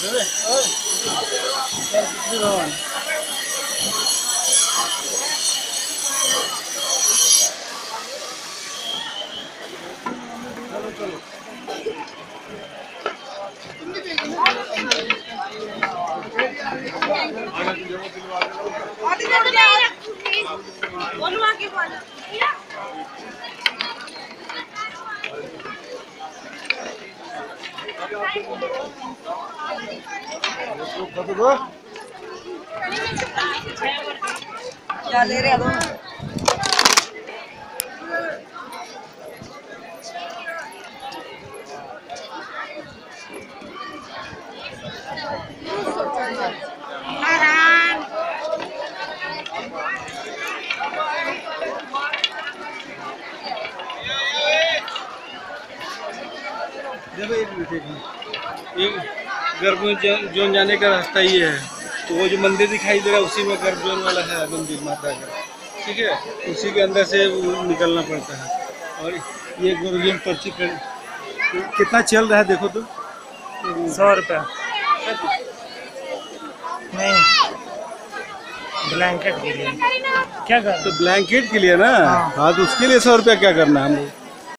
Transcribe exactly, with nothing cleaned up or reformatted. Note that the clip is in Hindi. क्या ले रहे हो? गर्भ जोन जाने का रास्ता ये है, तो वो जो मंदिर दिखाई दे रहा है उसी में गर्भ जोन वाला है मंदिर माता का, ठीक है, उसी के अंदर से निकलना पड़ता है। और ये गुरुजी पर्ची कर कितना चल रहा है देखो तो सौ रुपया नहीं ब्लैंकेट के लिए क्या कर तो ब्लैंकेट के लिए ना हाँ, तो उसके लिए सौ रुपया क्या करना है हम लोग